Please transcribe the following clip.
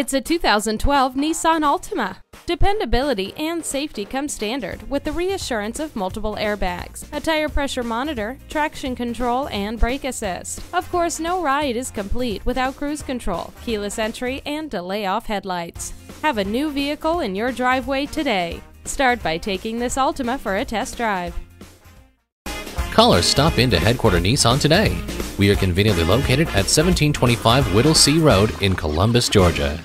It's a 2012 Nissan Altima. Dependability and safety come standard with the reassurance of multiple airbags, a tire pressure monitor, traction control, and brake assist. Of course, no ride is complete without cruise control, keyless entry, and delay-off headlights. Have a new vehicle in your driveway today. Start by taking this Altima for a test drive. Call or stop into Headquarter Nissan today. We are conveniently located at 1725 Whittlesey Road in Columbus, Georgia.